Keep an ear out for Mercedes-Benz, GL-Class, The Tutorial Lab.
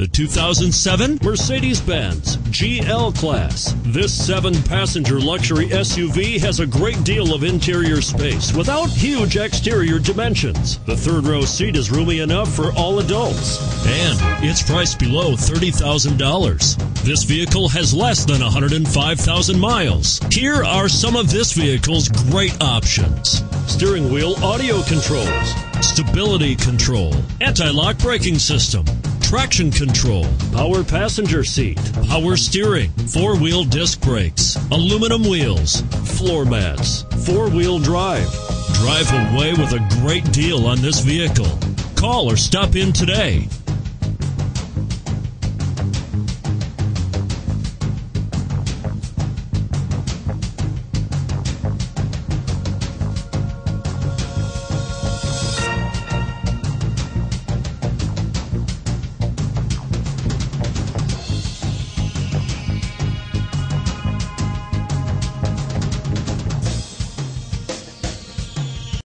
The 2007 Mercedes-Benz GL-Class. This 7-passenger luxury SUV has a great deal of interior space without huge exterior dimensions. The third-row seat is roomy enough for all adults, and it's priced below $30,000. This vehicle has less than 105,000 miles. Here are some of this vehicle's great options: steering wheel audio controls, stability control, anti-lock braking system, traction control, power passenger seat, power steering, four-wheel disc brakes, aluminum wheels, floor mats, four-wheel drive. Drive away with a great deal on this vehicle. Call or stop in today.